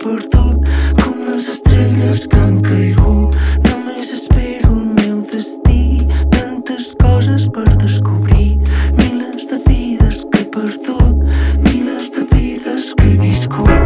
perdut, com les estrelles que han caigut. Només espero el meu destí, tantes coses per descobrir. Milers de vides que he perdut, milers de vides que he viscut.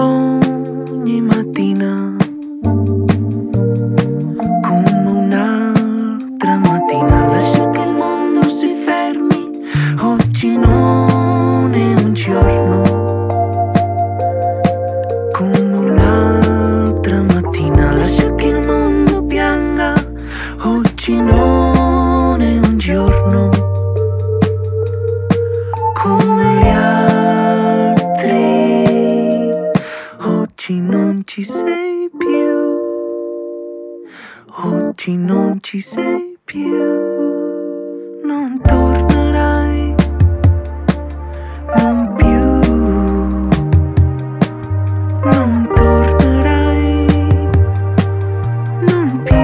ogni mattina con un'altra mattina. Lascia che il mondo si fermi, oggi non è un giorno con un'altra mattina. Lascia che il mondo pianga, oggi non è un giorno come gli altri. Oggi non ci sei più, oggi non ci sei più. Non tornerai, non più, non tornerai, non più.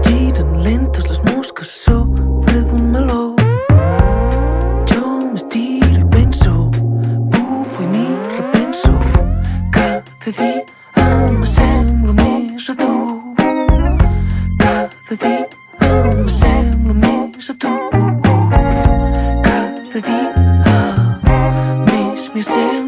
Giran lentas las moscas sobre de un meló. Yo me estiro y penso, bufo y ni repenso. Cada día me semblo més a tu, cada día me semblo més a tu, cada día més me semblo.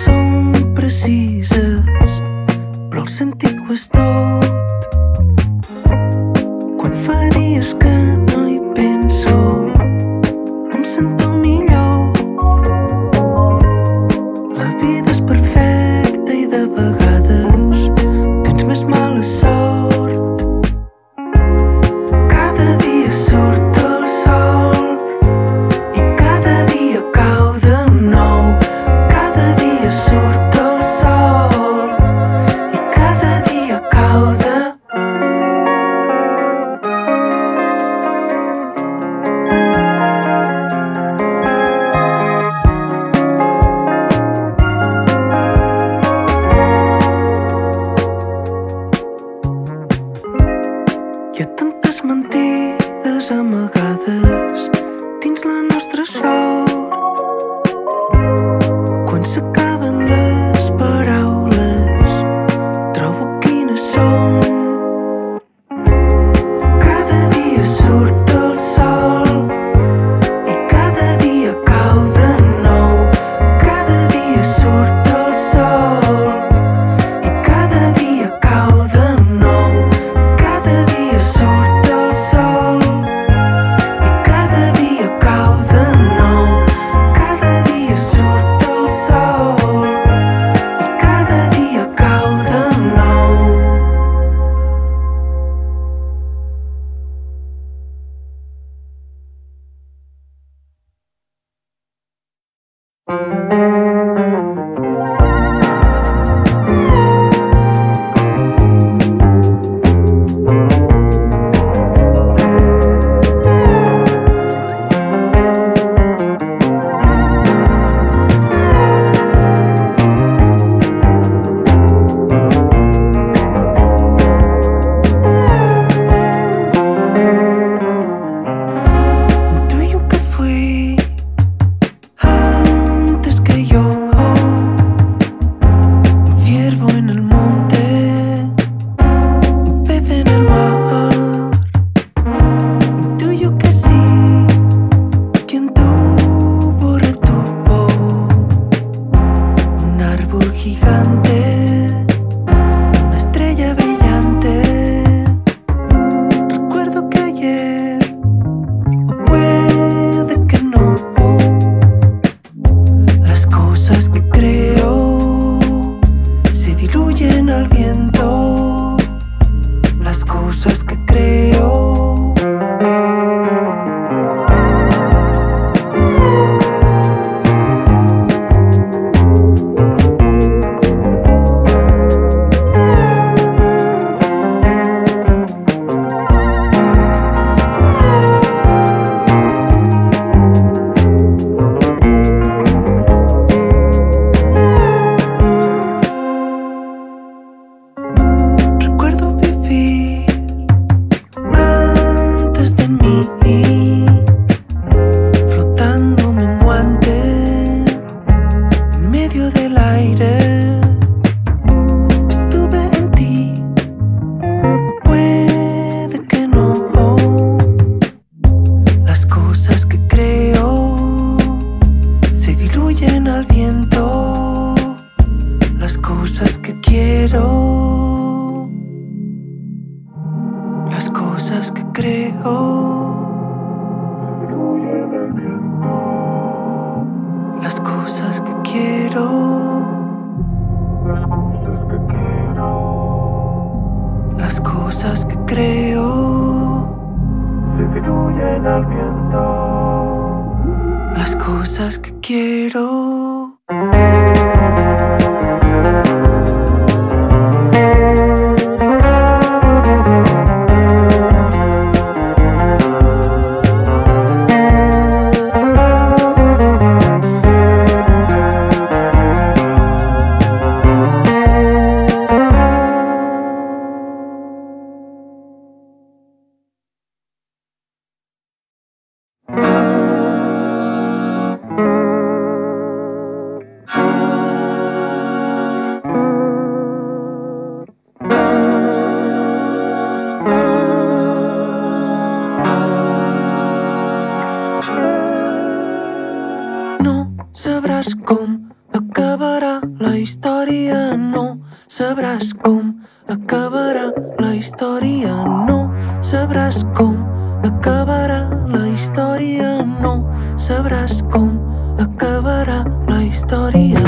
Són precises, però el sentit ho és tot. Hi ha tantes mentides amagades dins la nostra sort. Quan s'acaben les paraules, trobo quines són. Cada dia surt el sol i cada dia cau de nou. Cada dia surt el sol i cada dia cau de nou. Sabrás cómo acabará la historia.